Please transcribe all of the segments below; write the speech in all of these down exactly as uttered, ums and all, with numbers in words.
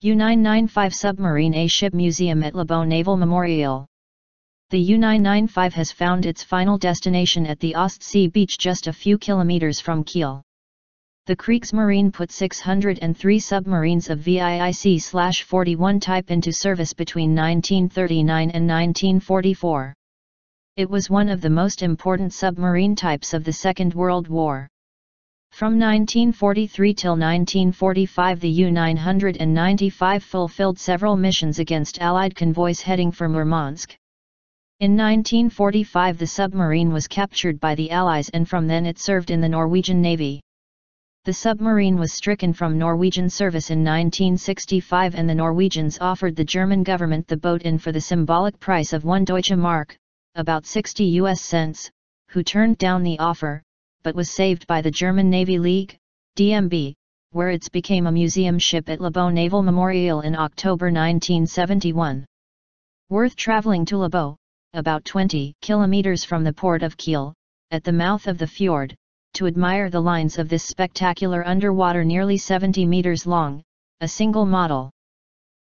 U nine ninety-five Submarine A Ship Museum at Laboe Naval Memorial. The U nine ninety-five has found its final destination at the Ostsee beach just a few kilometers from Kiel. The Kriegsmarine put six hundred three submarines of V I I C forty-one type into service between nineteen thirty-nine and nineteen forty-four. It was one of the most important submarine types of the Second World War. From nineteen forty-three till nineteen forty-five, the U nine ninety-five fulfilled several missions against Allied convoys heading for Murmansk. In nineteen forty-five, the submarine was captured by the Allies, and from then it served in the Norwegian Navy. The submarine was stricken from Norwegian service in nineteen sixty-five, and the Norwegians offered the German government the boat in for the symbolic price of one Deutsche Mark, about sixty U S cents, who turned down the offer, but was saved by the German Navy League, D M B, where it became a museum ship at Laboe Naval Memorial in October nineteen seventy-one. Worth traveling to Laboe, about twenty kilometers from the port of Kiel, at the mouth of the fjord, to admire the lines of this spectacular underwater nearly seventy meters long, a single model.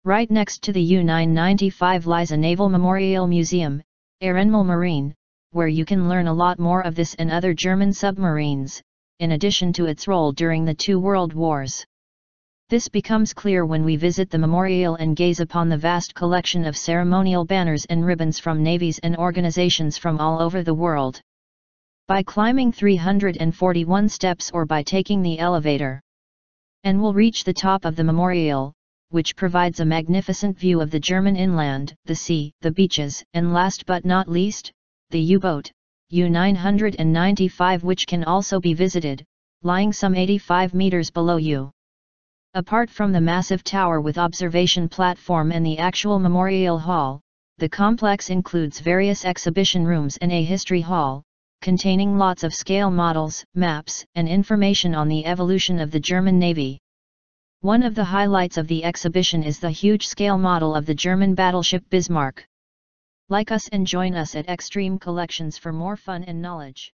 Right next to the U nine ninety-five lies a Naval Memorial Museum, Ehrenmal Marine, where you can learn a lot more of this and other German submarines, in addition to its role during the two world wars. This becomes clear when we visit the memorial and gaze upon the vast collection of ceremonial banners and ribbons from navies and organizations from all over the world. By climbing three hundred forty-one steps or by taking the elevator, and we'll reach the top of the memorial, which provides a magnificent view of the German inland, the sea, the beaches, and last but not least, the U-boat, U nine ninety-five, which can also be visited, lying some eighty-five meters below you. Apart from the massive tower with observation platform and the actual memorial hall, the complex includes various exhibition rooms and a history hall, containing lots of scale models, maps, and information on the evolution of the German Navy. One of the highlights of the exhibition is the huge scale model of the German battleship Bismarck. Like us and join us at Xtreme Collections for more fun and knowledge.